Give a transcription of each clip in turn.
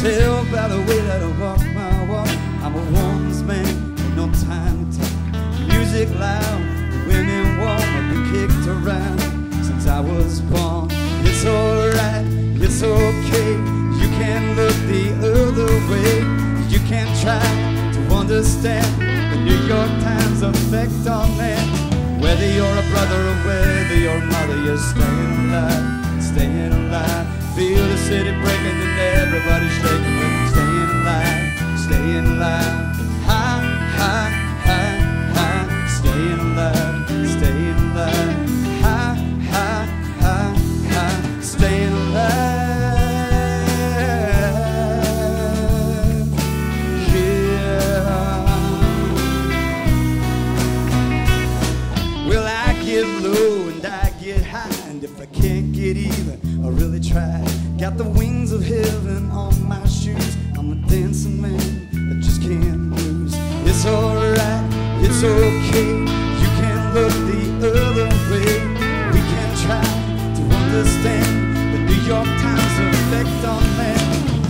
tell by the way that I walk my walk. I'm a woman's man, no time to talk. Music loud, women warm. I've been kicked around since I was born. It's alright, it's okay. You can look the other way. You can try to understand the New York Times effect on men. Whether you're a brother or whether you're a mother, you're staying alive, staying alive. Feel the city breaking and everybody's shaking when you're staying alive, staying alive. High, high, high, high, staying alive, staying alive. High, high, high, high, staying alive. Yeah. Well, I get low and I get high, and if I can't get even, I really try. Got the wings of heaven on my shoes. I'm a dancing man that just can't lose. It's alright, it's okay. You can look the other way. We can try to understand the New York Times effect on men.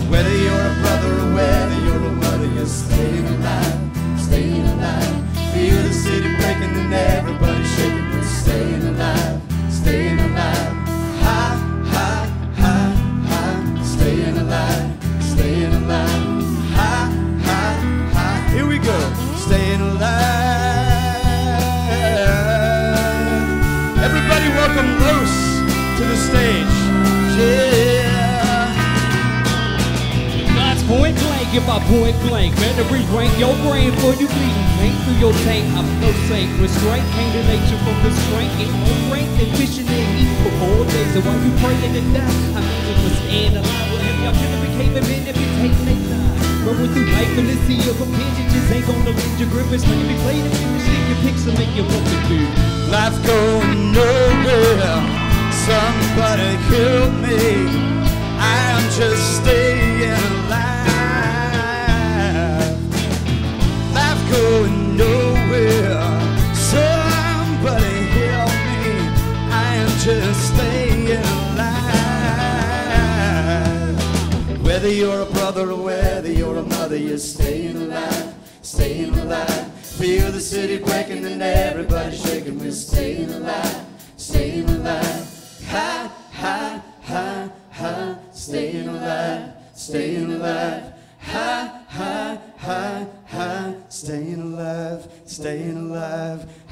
Whether you're a brother or whether you're a mother, you're staying alive, staying alive. Feel the city breaking and everybody shaking. We're staying alive, staying alive. High, high, high, high, staying alive, staying alive. Here we go, staying alive. Everybody welcome Los to the stage. Yeah. God's point blank, if I point blank. Better re-rank your brain before you bleed. Paint through your tank, I'm no saint. Restraint came to nature from restraint. It won't rank and vision and eat for 4 days. And while you praying to die, I mean it was staying alive. Well, if y'all should have became a man, if you take that time. Going through life in the sea of opinion, just ain't gonna lend your grip. It's when you be playing the music, your picks will make you walk it through. Life's going nowhere, somebody help me. I am just staying alive. Life's going nowhere, somebody help me. I am just staying alive. Whether you're a brother or whether you're a mother, you're staying alive, staying alive. Feel the city breaking and everybody shaking. We're staying alive, staying alive. High, high, high, high, staying alive, staying alive. High, high, high, high, staying alive, staying alive.